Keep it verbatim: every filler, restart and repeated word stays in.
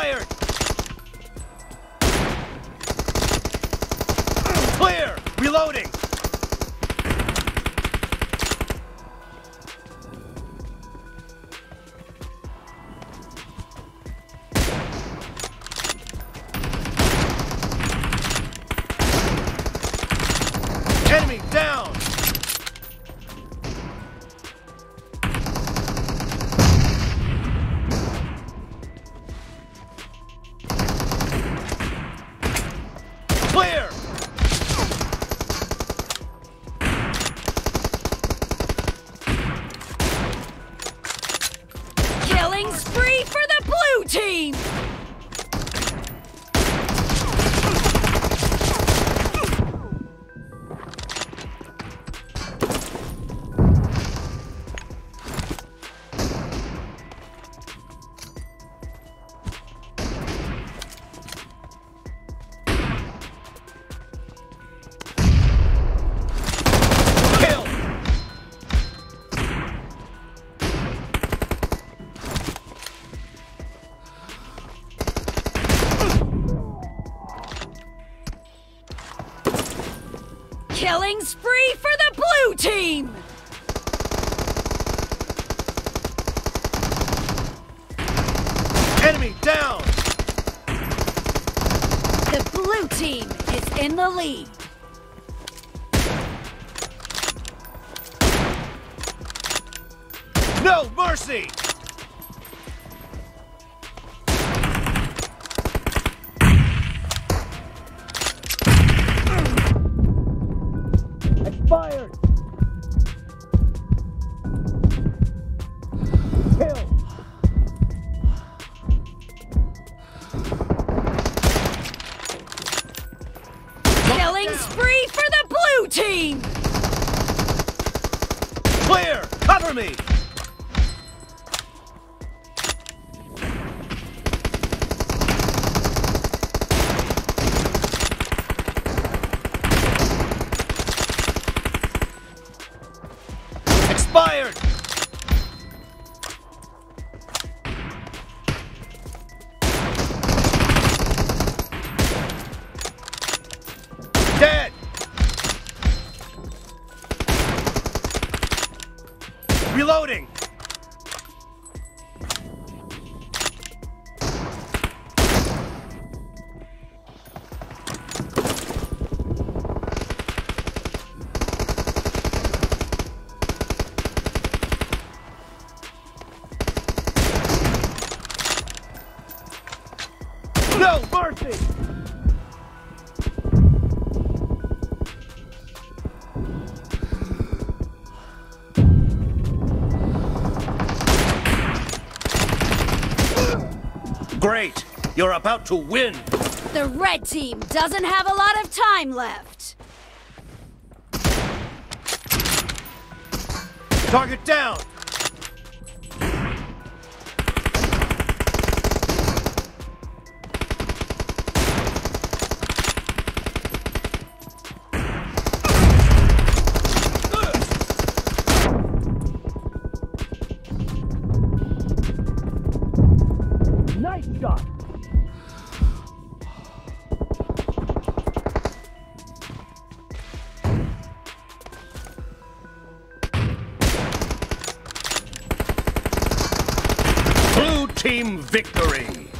fired! Clear! Reloading! Enemy down! Clear! Killing spree for the blue team! Killing spree for the blue team! Enemy down! The blue team is in the lead. No mercy! Fired! Kill! Killing spree for the blue team! Clear! Cover me! Fired! Dead! Reloading! No mercy! Great! You're about to win! The red team doesn't have a lot of time left. Target down! Nice shot! Blue team victory!